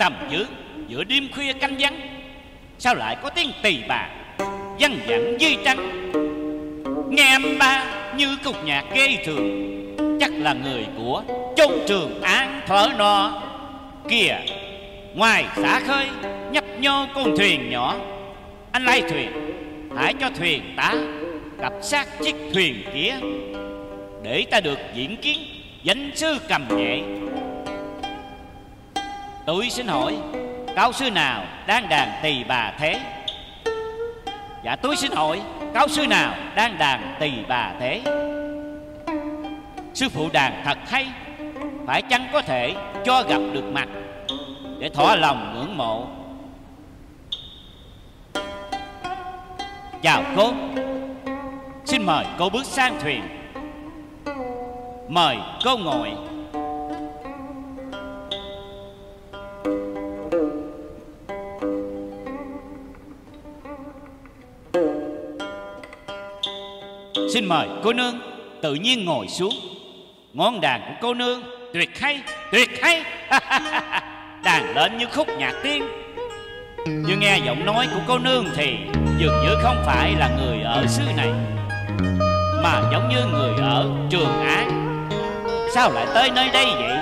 tầm giữ, giữa đêm khuya canh vắng, sao lại có tiếng tỳ bà văng vẳng dây trắng. Nghe anh ba như cục nhạc ghê thường, chắc là người của chôn Trường An thở no. Kìa ngoài xã khơi nhấp nhô con thuyền nhỏ, anh lái thuyền hãy cho thuyền tá cặp sát chiếc thuyền kia, để ta được diễn kiến danh sư cầm nhẹ. Tôi xin hỏi cao sư nào đang đàn tỳ bà thế? Dạ tôi xin hỏi cao sư nào đang đàn tỳ bà thế? Sư phụ đàn thật hay, phải chăng có thể cho gặp được mặt để thỏa lòng ngưỡng mộ? Chào cô, xin mời cô bước sang thuyền, mời cô ngồi. Xin mời cô nương tự nhiên ngồi xuống. Ngón đàn của cô nương tuyệt hay, tuyệt hay. Đàn lên như khúc nhạc tiên. Như nghe giọng nói của cô nương thì dường như không phải là người ở xứ này, mà giống như người ở Trường An. Sao lại tới nơi đây vậy?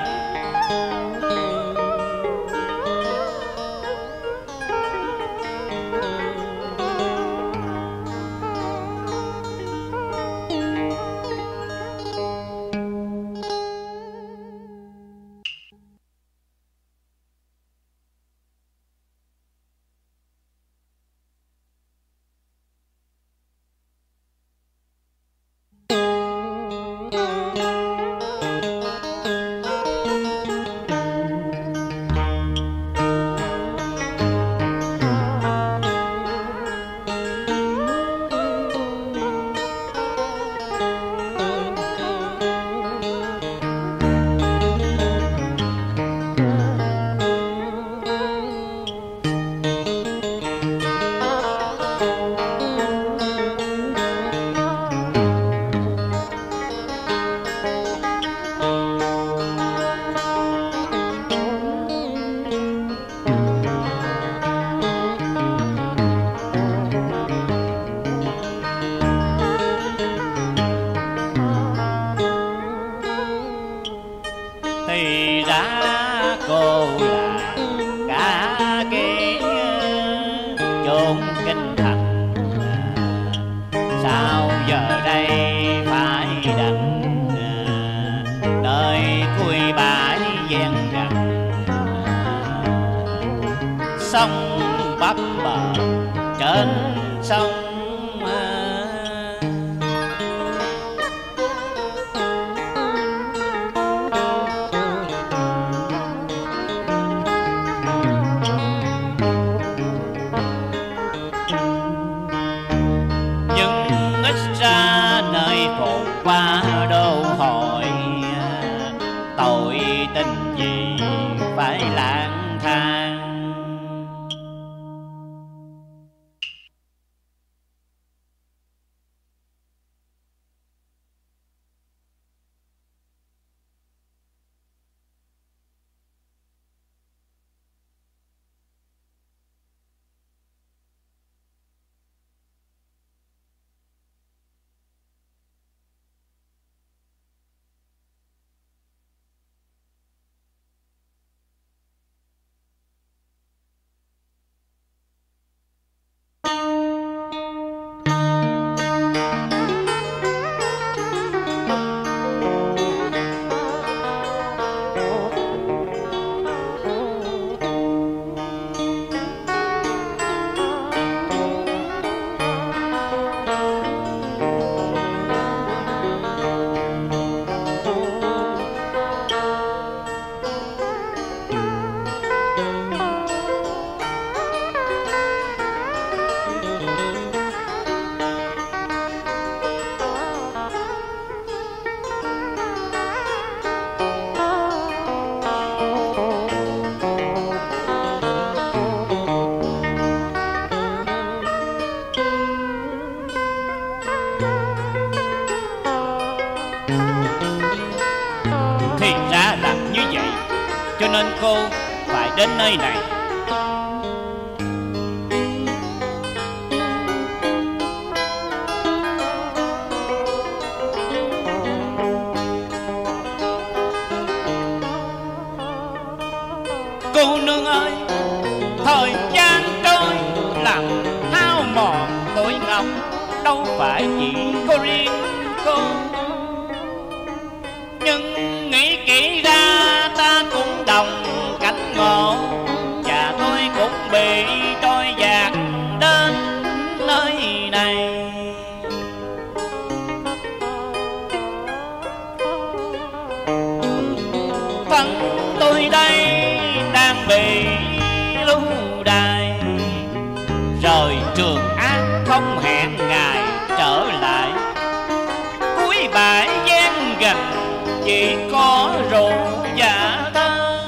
đến nơi này. Cô nương ơi, thời gian trôi làm hao mòn tuổi ngọc, đâu phải chỉ có riêng cô. Nhưng nghĩ kỹ ra ta cũng đồng cảnh ngộ, và tôi cũng bị trôi dạt đến nơi này. Thân tôi đây đang bị lưu đày, rời Trường An không hẹn ngày trở lại. Cuối bãi gian gạch chỉ có rượu và thơ,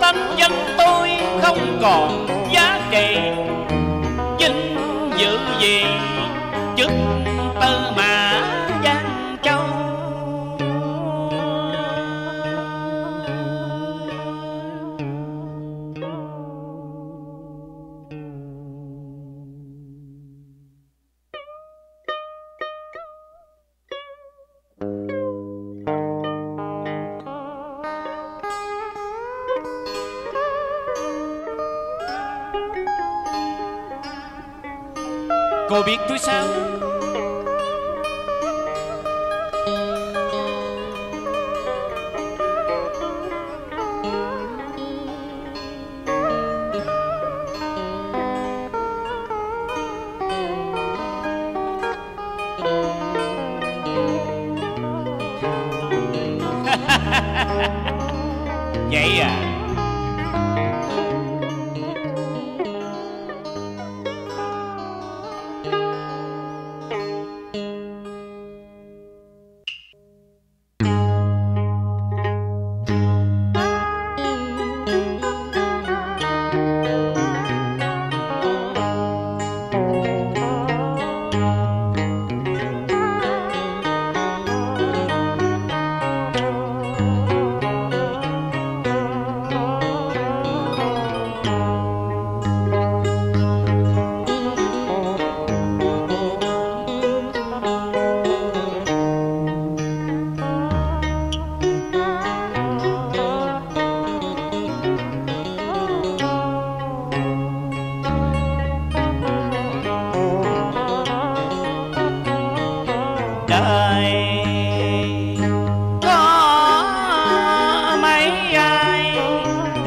tâm danh tôi không còn giá trị, vinh dự gì chức tư mà Giang Châu. Cô biết tôi sao? Vậy à?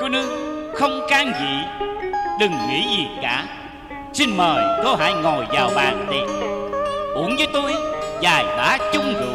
Cô nương không can dị, đừng nghĩ gì cả. Xin mời cô hãy ngồi vào bàn tiệc, uống với tôi vài bá chung rượu.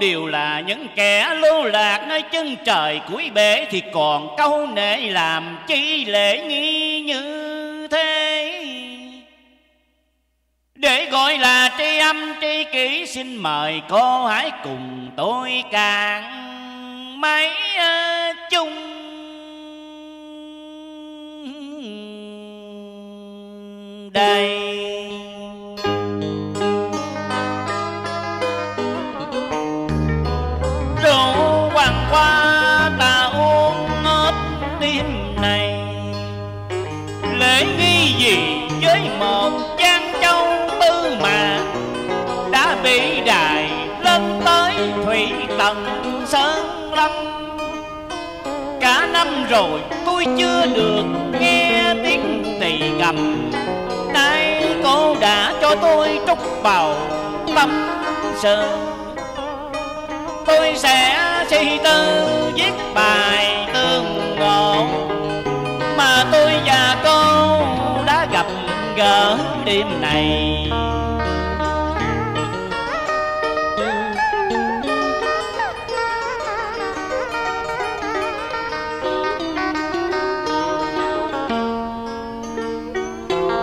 Đều là những kẻ lưu lạc nơi chân trời cuối bể, thì còn câu nệ làm chi lễ nghi như năm tri kỷ xin mời cô hãy cùng tôi càng mấy chung. Đây rượu hoàng hoa ta uống hết đêm này, lễ nghi gì với một Giang Châu tư mà đã bị đài lên tới Thủy Tần Sơn Lâm. Cả năm rồi tôi chưa được nghe tiếng tỳ cầm, nay cô đã cho tôi trút vào tâm sự. Tôi sẽ suy tư viết bài tương ngộ mà tôi và cô đã gặp gỡ đêm này.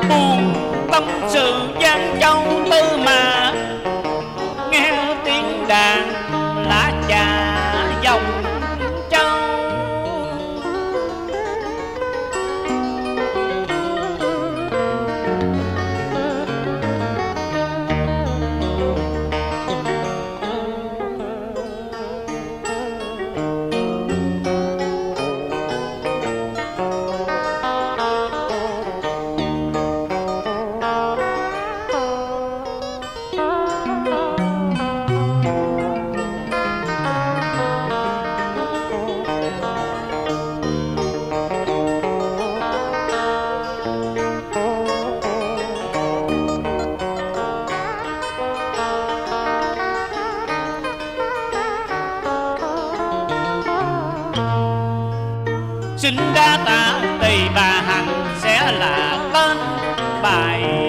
Buồn tâm sự Giang Châu tư mà nghe tiếng đàn lá trà dòng châu. Xin đa tạ tùy bà Hằng sẽ là tên bài